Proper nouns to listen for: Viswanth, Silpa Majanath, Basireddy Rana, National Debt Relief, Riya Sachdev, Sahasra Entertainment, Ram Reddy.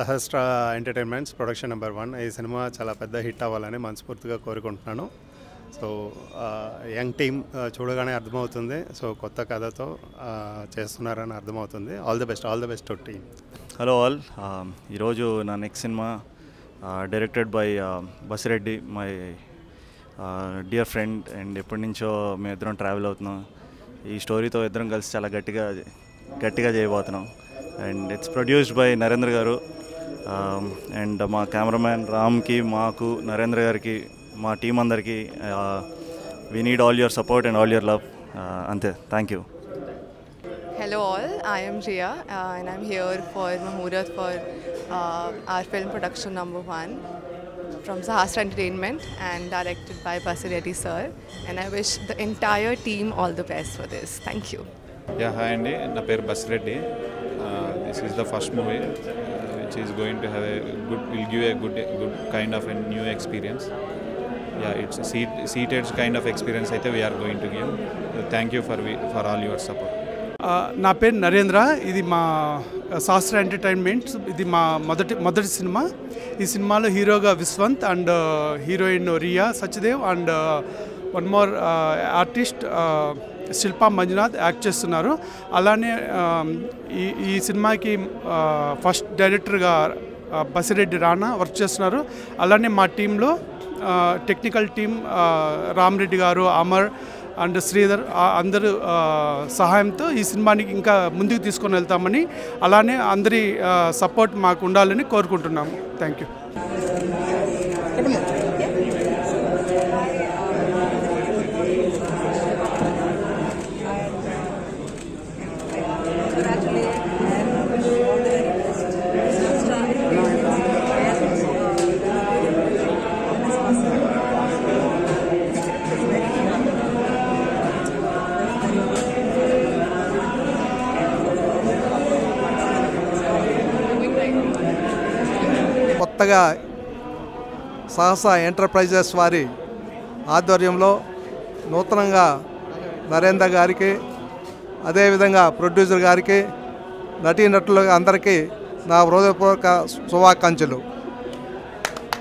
Sahasra Entertainment production number 1. This cinema chala pedda hit avvalane manspurtiga korukuntunanu. So young team chudagane ardham avutundi. So kotta kadhato chestunarani ardham avutundi. All the best to team. Hello all. Ee roju na next cinema directed by Basireddy, my dear friend, and eppadi nuncho me iddaram travel avutunna. Ee story tho iddaram kalisi chala గట్టిగా చేయబోతున్నాం. And it's produced by Narendra గారు. And మా cameraman రామ్కి, మాకు, నరేంద్ర గారికి, మా team అందరికీ we need all your support and all your love. అంతే, thank you. Hello all, I'm Riya and I'm here for muhurat for our film production number 1 from Sahasra Entertainment and directed by Basireddy sir. And I wish the entire team all the best for this. Thank you. Yeah, hi Andy. My name is Basireddy. This is the first movie which is going to have a good, will give a good kind of a new experience. Yeah, it's a seated kind of experience. I think we are going to give. Thank you for all your support. My name is Narendra. This is my Sahasra Entertainment. This is my mother cinema. This cinema lo hero ga Viswanth and heroine Riya Sachdev and one more artist. Silpa Majanath act చేస్తున్నారు. అలానే ఈ సినిమాకి first డైరెక్టర్గా Basireddy Rana work చేస్తున్నారు. అలానే మా టీంలో technical team Ram Reddy గారు, అమర్ అండ్ శ్రీధర్ అందరూ సహాయంతో ఈ సినిమానికి ఇంకా ముందుకు తీసుకొని వెళ్తామని, అలానే అందరి సపోర్ట్ మాకు ఉండాలని కోరుకుంటున్నాము. Thank you. కొత్తగా సహస ఎంటర్ప్రైజెస్ వారి ఆధ్వర్యంలో నూతనంగా నరేంద్ర గారికి, అదేవిధంగా ప్రొడ్యూసర్ గారికి, నటీనటులు అందరికీ నా హృదయపూర్వక శుభాకాంక్షలు.